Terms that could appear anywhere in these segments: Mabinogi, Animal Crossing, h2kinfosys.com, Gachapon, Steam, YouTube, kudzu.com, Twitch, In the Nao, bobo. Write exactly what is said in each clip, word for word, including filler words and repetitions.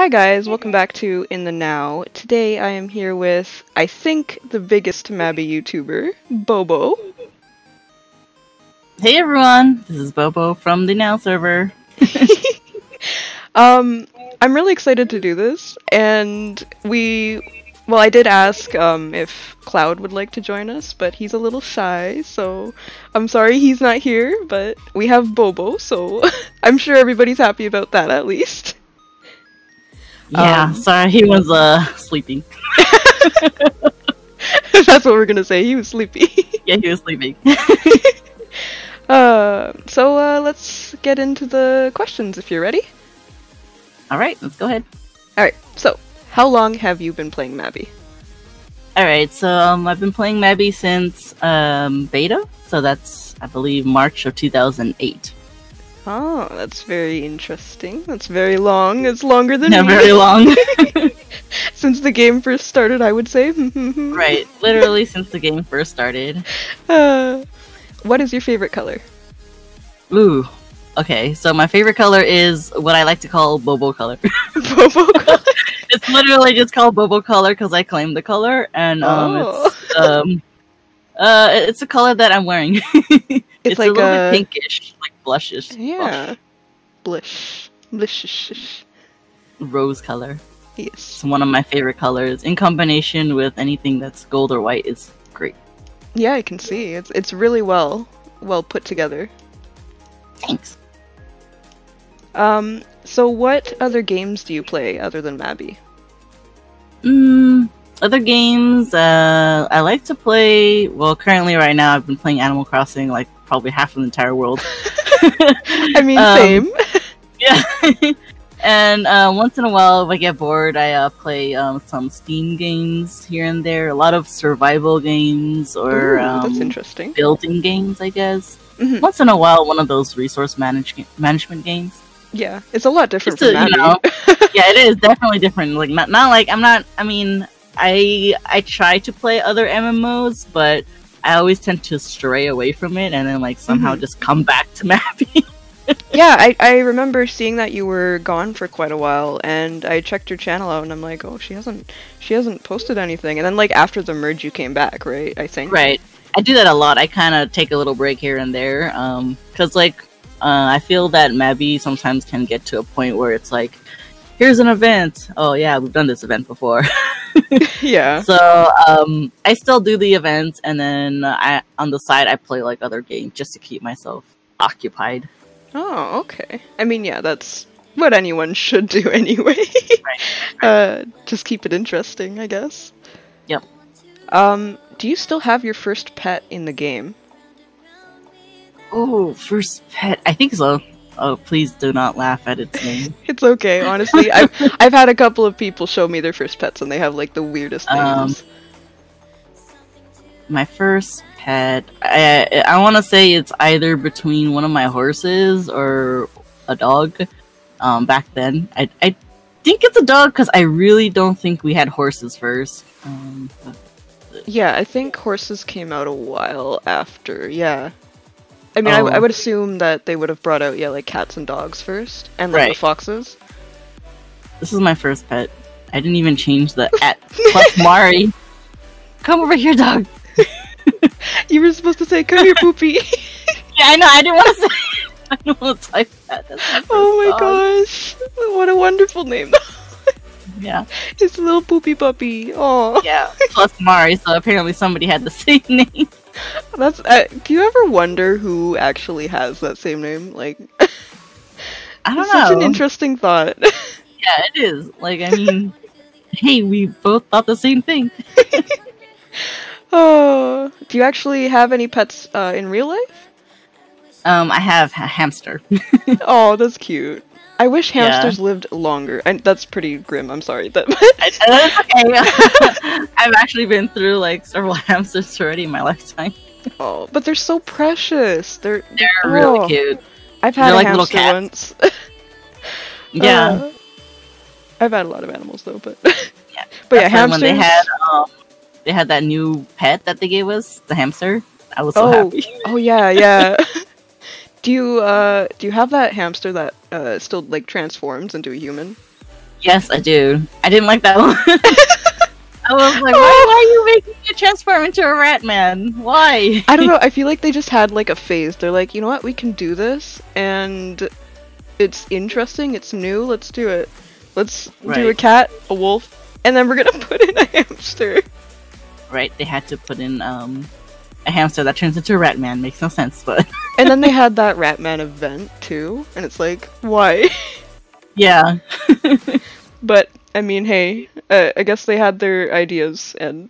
Hi guys, welcome back to In The Now. Today I am here with, I think, the biggest Mabby YouTuber, Bobo. Hey everyone, this is Bobo from the Now server. um, I'm really excited to do this, and we, well I did ask um, if Cloud would like to join us, but he's a little shy, so I'm sorry he's not here, but we have Bobo, so I'm sure everybody's happy about that at least. Yeah, um, sorry, he was uh sleeping. That's what we're gonna say. He was sleepy. Yeah, he was sleeping. uh, so uh, let's get into the questions if you're ready. All right, let's go ahead. All right. So, how long have you been playing Mabby? All right. So um, I've been playing Mabby since um, beta. So that's, I believe, March of two thousand eight. Oh, that's very interesting. That's very long. It's longer than Not me. Not very long. Since the game first started, I would say. Right. Literally since the game first started. Uh, what is your favorite color? Ooh. Okay, so my favorite color is what I like to call Bobo color. Bobo color? It's literally just called Bobo color because I claim the color. And um, oh. it's, um, uh, it's a color that I'm wearing. it's, it's like a little a... bit pinkish. Blushes. Yeah. Blush. Blush. Rose color. Yes. It's one of my favorite colors. In combination with anything that's gold or white is great. Yeah, I can see. It's it's really well well put together. Thanks. Um, so what other games do you play other than Mabby? Mm, other games, uh I like to play, well currently right now I've been playing Animal Crossing like probably half of the entire world. I mean, um, same. Yeah. And uh, once in a while, if I get bored, I uh, play um, some Steam games here and there. A lot of survival games or Ooh, that's um, interesting. building games, I guess. Mm-hmm. Once in a while, one of those resource manage management games. Yeah, it's a lot different it's from a, you know, yeah, it is definitely different. Like not, not like I'm not. I mean, I I try to play other M M Os, but I always tend to stray away from it and then like somehow mm-hmm. just come back to Mabby. Yeah, I, I remember seeing that you were gone for quite a while and I checked your channel out and I'm like, oh, she hasn't she hasn't posted anything. And then like after the merge you came back, right? I think. Right. I do that a lot. I kind of take a little break here and there um, cuz like uh, I feel that Mabby sometimes can get to a point where it's like, here's an event. Oh yeah, we've done this event before. Yeah. So um, I still do the events, and then I on the side I play like other games just to keep myself occupied. Oh, okay. I mean, yeah, that's what anyone should do anyway. Right. Uh, just keep it interesting, I guess. Yep. Um, do you still have your first pet in the game? Oh, first pet. I think so. Oh, please do not laugh at its name. It's okay, honestly. I've, I've had a couple of people show me their first pets and they have like the weirdest names. Um, my first pet, I, I want to say it's either between one of my horses or a dog. Um, back then, I, I think it's a dog because I really don't think we had horses first. Um, yeah, I think horses came out a while after, yeah. I mean, oh. I, I would assume that they would have brought out, yeah, like, cats and dogs first, and, like, right. the foxes. This is my first pet. I didn't even change the at plus Mari. Come over here, dog. You were supposed to say, come here, poopy. Yeah, I know, I didn't want to say I didn't want to type that. That's my first oh my dog. gosh. What a wonderful name. Yeah. It's a little poopy puppy. Oh. Yeah, plus Mari, so apparently somebody had the same name. That's. Uh, do you ever wonder who actually has that same name? Like, I don't know. Such an interesting thought. Yeah, it is. Like, I mean, hey, we both thought the same thing. Oh, do you actually have any pets uh, in real life? Um, I have a hamster. Oh, that's cute. I wish hamsters yeah. lived longer. And that's pretty grim. I'm sorry. That that's okay. I've actually been through like several hamsters already in my lifetime. Oh, but they're so precious. They're they're oh. really cute. I've had they're a like hamster little once. Yeah, uh, I've had a lot of animals though, but yeah, but yeah, hamsters. When they had um, they had that new pet that they gave us, the hamster. I was so oh. happy. Oh yeah, yeah. Do you uh do you have that hamster that uh still like transforms into a human? Yes, I do. I didn't like that one. I was like, why, why are you making me transform into a rat man? Why? I don't know. I feel like they just had like a phase. They're like, you know what? We can do this, and it's interesting. It's new. Let's do it. Let's right. do a cat, a wolf, and then we're gonna put in a hamster. Right. They had to put in um a hamster that turns into a rat man. Makes no sense, but. And then they had that rat man event too, and it's like, why? Yeah. But, I mean, hey, uh, I guess they had their ideas, and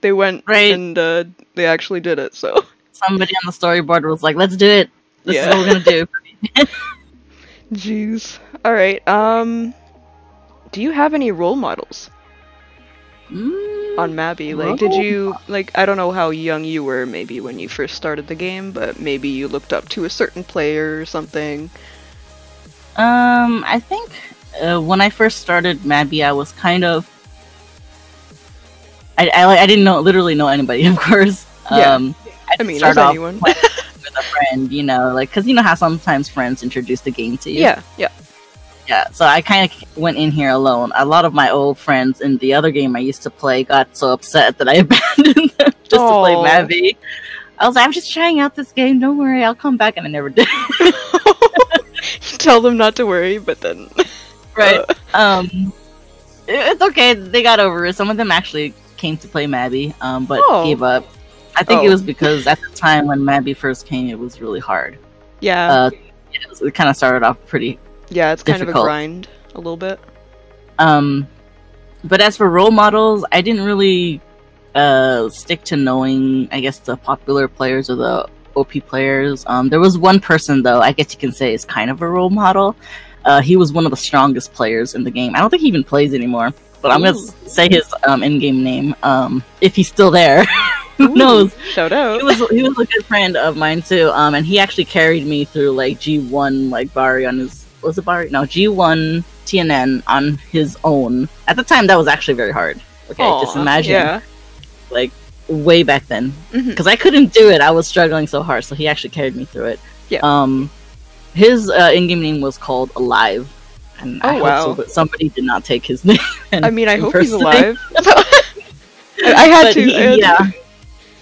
they went, right. and uh, they actually did it, so... Somebody on the storyboard was like, let's do it! This yeah. is what we're gonna do. Jeez. Alright, um... do you have any role models? Mm, on Mabi, like, did you... Like, I don't know how young you were, maybe, when you first started the game, but maybe you looked up to a certain player or something. Um, I think... Uh, when I first started Mabi, I was kind of... I, I, I didn't know, literally know anybody, of course. Yeah. Um, I, I mean, as anyone. With, with a friend, you know, like, because you know how sometimes friends introduce the game to you? Yeah, yeah. Yeah, so I kind of went in here alone. A lot of my old friends in the other game I used to play got so upset that I abandoned them just oh. to play Mabi. I was like, I'm just trying out this game, don't worry, I'll come back, and I never did. You tell them not to worry, but then... Right. Um, it's okay. They got over it. Some of them actually came to play Mabi, um, but oh. gave up. I think oh. it was because at the time when Mabi first came, it was really hard. Yeah. Uh, it, was, it kind of started off pretty. Yeah, it's difficult. Kind of a grind, a little bit. Um, but as for role models, I didn't really uh stick to knowing, I guess, the popular players or the O P players. Um, there was one person though. I guess you can say is kind of a role model. Uh, he was one of the strongest players in the game. I don't think he even plays anymore, but I'm Ooh. gonna say his um, in-game name um, if he's still there. Who Ooh, knows? Shout out. He was he was a good friend of mine too, um, and he actually carried me through like G one like Bari on his was it Bari? No, G one T N N on his own. At the time, that was actually very hard. Okay, Aww, just imagine, yeah. like way back then, because mm-hmm. I couldn't do it. I was struggling so hard, so he actually carried me through it. Yeah. Um. His uh, in-game name was called Alive, and oh, I hope wow. so, but somebody did not take his name. I mean, I hope he's alive. I had but to. He, I had yeah, to.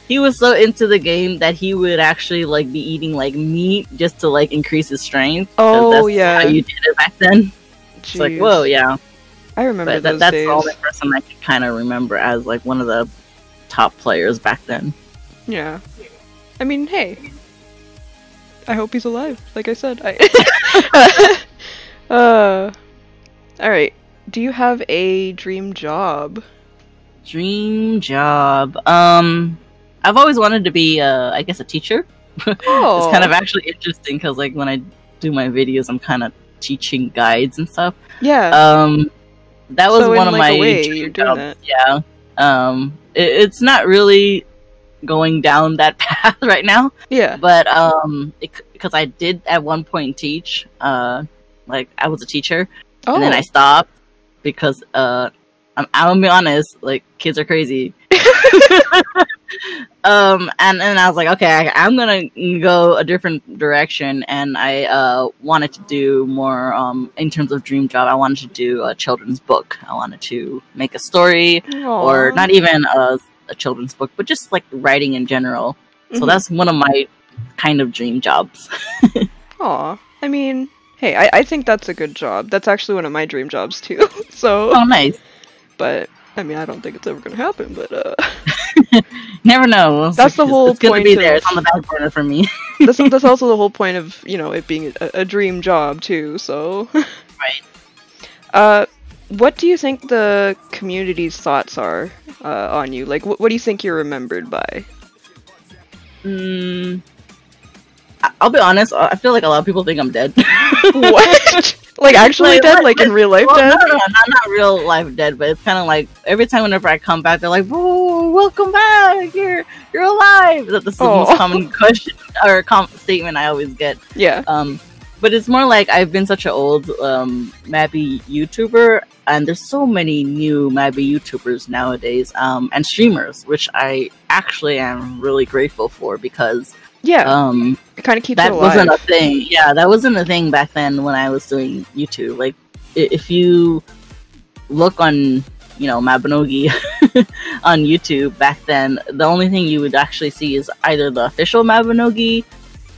He was so into the game that he would actually like be eating like meat just to like increase his strength. Oh that's yeah, how you did it back then. Jeez. It's like whoa, yeah. I remember but those that, that's days. All the person I could kind of remember as like one of the top players back then. Yeah, I mean, hey. I hope he's alive, like I said. I uh, Alright, do you have a dream job? Dream job... Um, I've always wanted to be, uh, I guess, a teacher. Oh. It's kind of actually interesting, because like, when I do my videos, I'm kind of teaching guides and stuff. Yeah. Um, that was so one in, of like, my a way, dream you're doing jobs. That. Yeah. Um, it, it's not really... going down that path right now. Yeah. But, um, because I did at one point teach, uh, like, I was a teacher, oh. and then I stopped, because, uh, I'm, I'm gonna be honest, like, kids are crazy. um, and then I was like, okay, I, I'm gonna go a different direction, and I, uh, wanted to do more, um, in terms of dream job, I wanted to do a children's book. I wanted to make a story, Aww. or not even a a children's book, but just like writing in general. Mm-hmm. So that's one of my kind of dream jobs. Aw, I mean, hey, I, I think that's a good job. That's actually one of my dream jobs too. So oh, nice. But I mean, I don't think it's ever gonna happen. But uh, never know. That's it's, the whole it's, it's point. Good to be there. Of, it's on the back burner for me. that's that's also the whole point of you know it being a, a dream job too. So right. Uh. What do you think the community's thoughts are uh, on you? Like, wh what do you think you're remembered by? Mm, I'll be honest. I feel like a lot of people think I'm dead. What? Like actually like, dead? Like, like in real life well, dead? No, no, no, not, not real life dead, but it's kind of like every time whenever I come back, they're like, "Whoa, welcome back! You're you're alive!" That's the most oh. common question or com statement I always get. Yeah. Um, but it's more like I've been such an old um, Mabi YouTuber. And there's so many new Mabi YouTubers nowadays, um, and streamers, which I actually am really grateful for because yeah, um, it kind of keeps that it alive. Wasn't a thing. Yeah, that wasn't a thing back then when I was doing YouTube. Like, if you look on, you know, Mabinogi on YouTube back then, the only thing you would actually see is either the official Mabinogi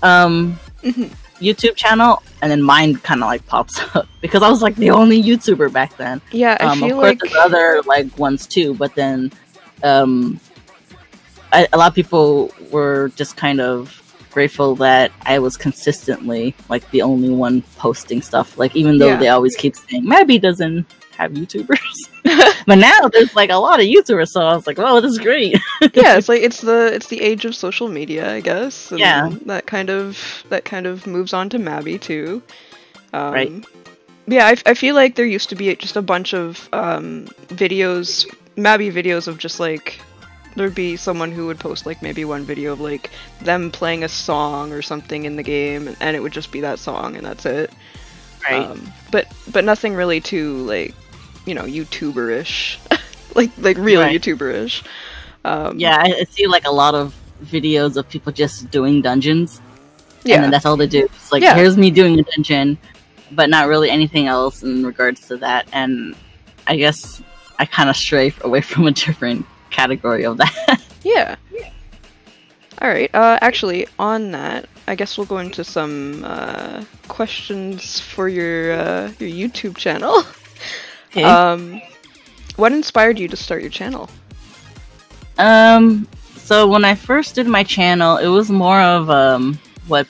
um, mm-hmm. YouTube channel, and then mine kind of like pops up because I was like the only YouTuber back then. Yeah, I um, feel of course like there's other like ones too, but then um, I, a lot of people were just kind of grateful that I was consistently like the only one posting stuff. Like even though yeah. they always keep saying Mabby doesn't have YouTubers, but now there's like a lot of YouTubers, so I was like, "Wow, this is great." Yeah, it's like it's the it's the age of social media, I guess. And yeah, that kind of that kind of moves on to Mabby too. Um, right. Yeah, I, I feel like there used to be just a bunch of um, videos, Mabby videos of just like there'd be someone who would post like maybe one video of like them playing a song or something in the game, and it would just be that song, and that's it. Right. Um, but but nothing really too like, you know, YouTuber-ish, like like real right. YouTuber-ish. Um, yeah, I see like a lot of videos of people just doing dungeons, yeah. and then that's all they do. It's like, yeah. here's me doing a dungeon, but not really anything else in regards to that. And I guess I kind of stray away from a different category of that. yeah. yeah. All right. Uh, actually, on that, I guess we'll go into some uh, questions for your uh, your YouTube channel. Okay. Um, what inspired you to start your channel? Um, so when I first did my channel, it was more of um, what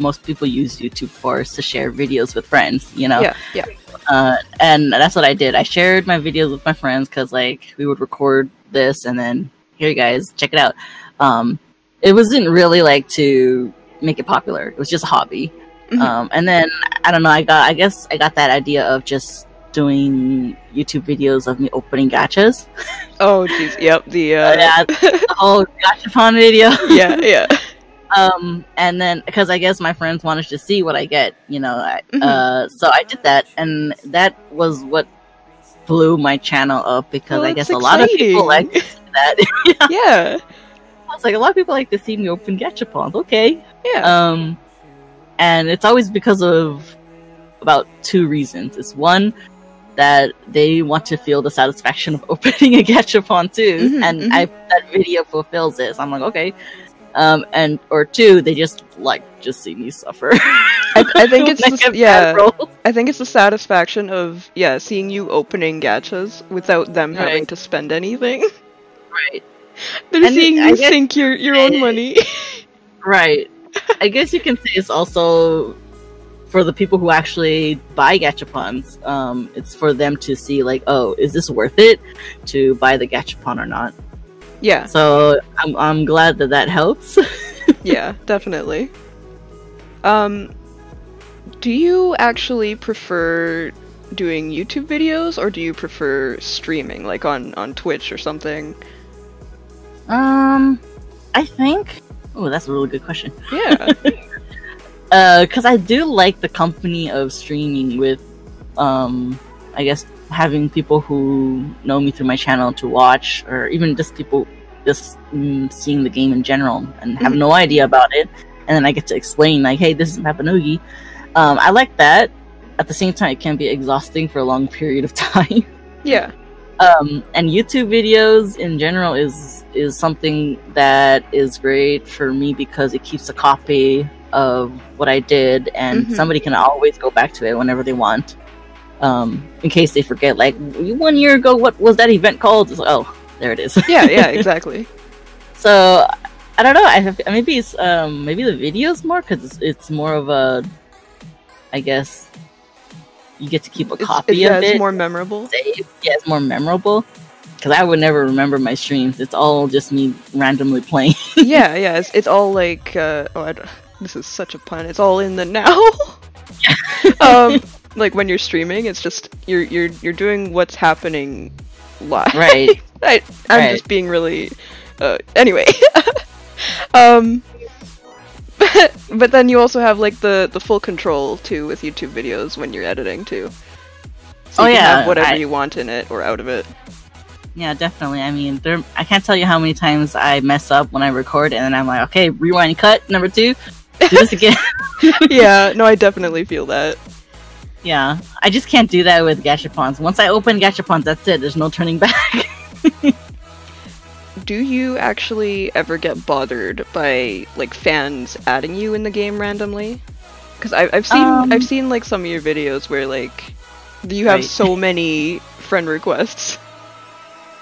most people use YouTube for, is to share videos with friends, you know? Yeah, yeah. Uh, and that's what I did. I shared my videos with my friends because, like, we would record this and then, here you guys, check it out. Um, it wasn't really, like, to make it popular. It was just a hobby. Mm-hmm. Um, and then, I don't know, I got, I guess I got that idea of just doing YouTube videos of me opening gachas. Oh jeez, yep, the uh yeah, the whole Gachapon video. Yeah, yeah. Um, and then because I guess my friends wanted to see what I get, you know, I, mm-hmm. uh, so I did that, and that was what blew my channel up because well, I guess exciting. a lot of people like to see that. yeah. yeah, I was like, a lot of people like to see me open Gachapons. Okay, yeah. Um, and it's always because of about two reasons. It's one, that they want to feel the satisfaction of opening a Gachapon too, mm-hmm, and mm-hmm. I, that video fulfills it, so I'm like, okay. Um, and, or two, they just like, just see me suffer. I, I think it's, the, yeah, I think it's the satisfaction of, yeah, seeing you opening gachas without them right. having to spend anything. Right. They're and seeing it, you guess, sink your, your own money. Right. I guess you can say it's also for the people who actually buy Gachapons, um, it's for them to see, like, oh, is this worth it to buy the Gachapon or not? Yeah. So I'm, I'm glad that that helps. Yeah, definitely. Um, do you actually prefer doing YouTube videos, or do you prefer streaming, like on, on Twitch or something? Um, I think... Oh, that's a really good question. Yeah. Because uh, I do like the company of streaming with, um, I guess, having people who know me through my channel to watch, or even just people just mm, seeing the game in general and have mm-hmm. no idea about it. And then I get to explain, like, hey, this is Mabinogi. Um, I like that. At the same time, it can be exhausting for a long period of time. Yeah. Um, and YouTube videos in general is is something that is great for me because it keeps a copy of what I did, and mm-hmm. somebody can always go back to it whenever they want, um, in case they forget, like, one year ago, what was that event called? It's like, oh, there it is. Yeah, yeah, exactly. So, I don't know, I have, maybe it's, um, maybe the video's more, because it's, it's more of a, I guess, you get to keep a copy it's, yeah, of it. Yeah, it's more memorable. Save. Yeah, it's more memorable. Because I would never remember my streams. It's all just me randomly playing. Yeah, yeah, it's, it's all like, uh, oh, I don't... This is such a pun. It's all in the now. um, like when you're streaming, it's just you're you're you're doing what's happening live. Right. I, I'm right. just being really. Uh, anyway. um. But, but then you also have like the the full control too with YouTube videos when you're editing too. So oh you can yeah. have whatever I, you want in it or out of it. Yeah, definitely. I mean, there. I can't tell you how many times I mess up when I record, and then I'm like, okay, rewind, cut, number two. Do this again. Yeah, no, I definitely feel that. Yeah, I just can't do that with Gachapons. Once I open Gachapons, that's it. There's no turning back. Do you actually ever get bothered by like fans adding you in the game randomly? Because I've, I've seen um, I've seen like some of your videos where like you have right. so many friend requests.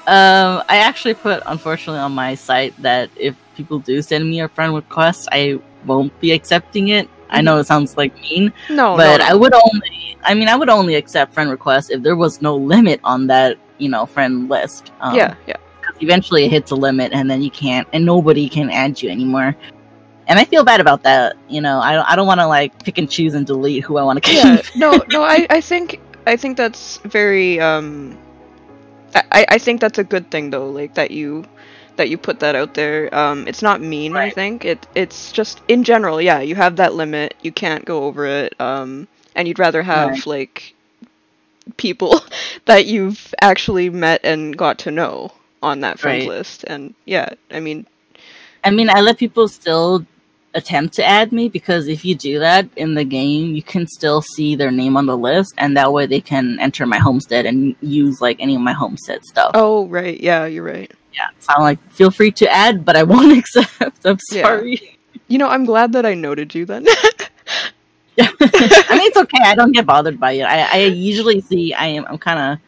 Um, I actually put, unfortunately, on my site that if people do send me a friend request, I won't be accepting it. I know it sounds like mean, no, but no, no. I would only, I mean, I would only accept friend requests if there was no limit on that, you know, friend list. Um, yeah, yeah. Because eventually it hits a limit, and then you can't, and nobody can add you anymore. And I feel bad about that. You know, I don't, I don't want to like pick and choose and delete who I want to keep. Yeah, no, no, I, I think, I think that's very, um, I, I think that's a good thing though, like that you. that you put that out there. Um, it's not mean, right. I think. It It's just, in general, yeah, you have that limit, you can't go over it, um, and you'd rather have, right. like, people that you've actually met and got to know on that friend right. list. And, yeah, I mean... I mean, I let people still attempt to add me, because if you do that in the game, you can still see their name on the list, and that way they can enter my homestead and use, like, any of my homestead stuff. Oh, right, yeah, you're right. Yeah, so I'm like, feel free to add, but I won't accept. I'm sorry. Yeah. You know, I'm glad that I noted you then. Yeah. I mean, it's okay. I don't get bothered by it. I, I usually see, I am, I'm kind of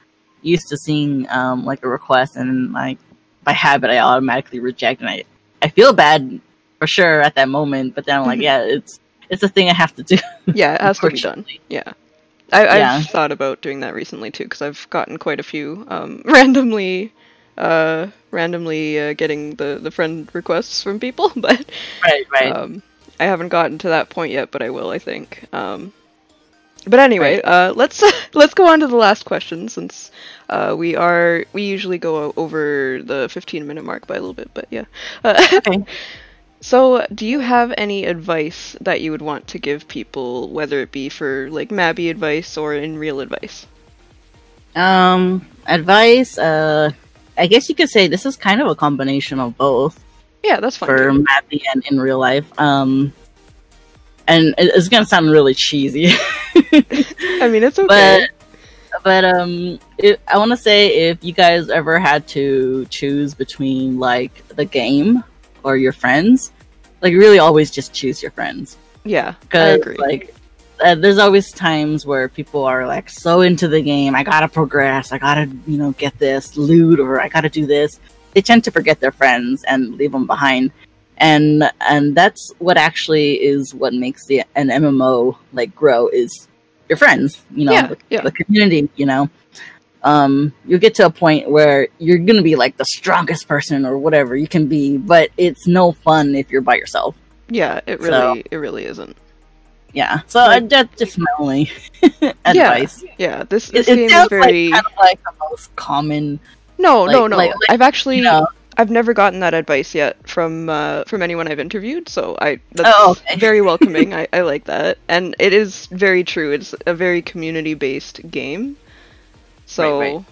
used to seeing, um, like, a request, and, like, by habit, I automatically reject, and I, I feel bad for sure at that moment, but then I'm like, yeah, it's it's a thing I have to do. Yeah, it has to be done. Yeah. I, I've yeah. thought about doing that recently, too, because I've gotten quite a few um, randomly... uh randomly uh, getting the the friend requests from people, but right, right. um I haven't gotten to that point yet, but I will, I think. Um but anyway, right. uh let's let's go on to the last question, since uh we are we usually go over the fifteen minute mark by a little bit, but yeah. Uh, okay. So, do you have any advice that you would want to give people, whether it be for like Mabby advice or in real advice? Um advice, uh I guess you could say this is kind of a combination of both. Yeah, that's fine. For Mabby and in real life. Um, and it's going to sound really cheesy. I mean, it's okay. But, but um, it, I want to say, if you guys ever had to choose between, like, the game or your friends, like, really always just choose your friends. Yeah, I agree. Like, Uh, there's always times where people are like so into the game, I gotta progress, I gotta, you know, get this loot, or I gotta do this. They tend to forget their friends and leave them behind, and and that's what actually is what makes the an M M O like grow, is your friends, you know, yeah, the, yeah. the community, you know. Um, you'll get to a point where you're gonna be like the strongest person or whatever you can be, but it's no fun if you're by yourself. Yeah, it really, so. it really isn't. Yeah, so like, that's just my only advice. Yeah, yeah, this, this it, it game sounds is very like, kind of like the most common. No, like, no, no. Like, like, I've actually, you know, I've never gotten that advice yet from uh, from anyone I've interviewed. So I that's oh, okay. very welcoming. I, I like that, and it is very true. It's a very community based game. So, right, right.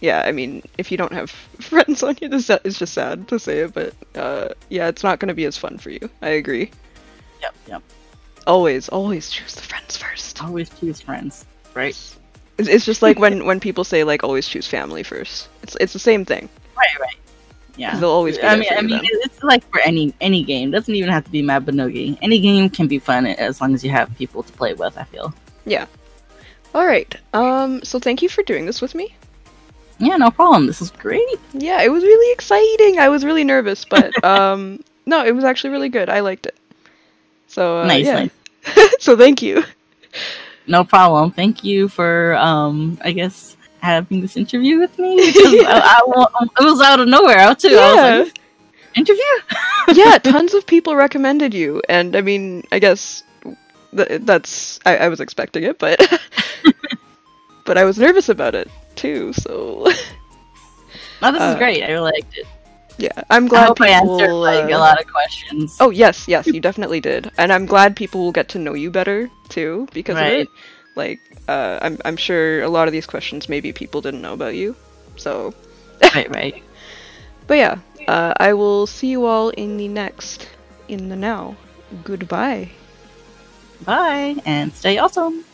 yeah, I mean, if you don't have friends on you, this is just sad to say it, but uh, yeah, it's not going to be as fun for you. I agree. Yep. Yep. Always, always choose the friends first. Always choose friends, right? It's, it's just like when, when people say, like, always choose family first. It's it's the same thing. Right, right. Yeah. They'll always be there. I mean, I mean, it's like for any any game. It doesn't even have to be Mabinogi. Any game can be fun as long as you have people to play with, I feel. Yeah. All right. Um. So thank you for doing this with me. Yeah, no problem. This was great. Yeah, it was really exciting. I was really nervous, but um, no, it was actually really good. I liked it. So uh, nice, yeah. nice. So thank you. No problem. Thank you for um, I guess having this interview with me. I, I, I, it was out of nowhere too. Yeah. I was like, interview. Yeah, tons of people recommended you, and I mean, I guess th that's I, I was expecting it, but but I was nervous about it too. So. No, this uh, is great. I really liked it. Yeah, I'm glad I hope people, I answered like, uh, a lot of questions. Oh, yes, yes, you definitely did. And I'm glad people will get to know you better, too, because right. of it. Like, uh, I'm, I'm sure a lot of these questions maybe people didn't know about you, so... Right, right. But yeah, uh, I will see you all in the next, in the now. Goodbye. Bye, and stay awesome!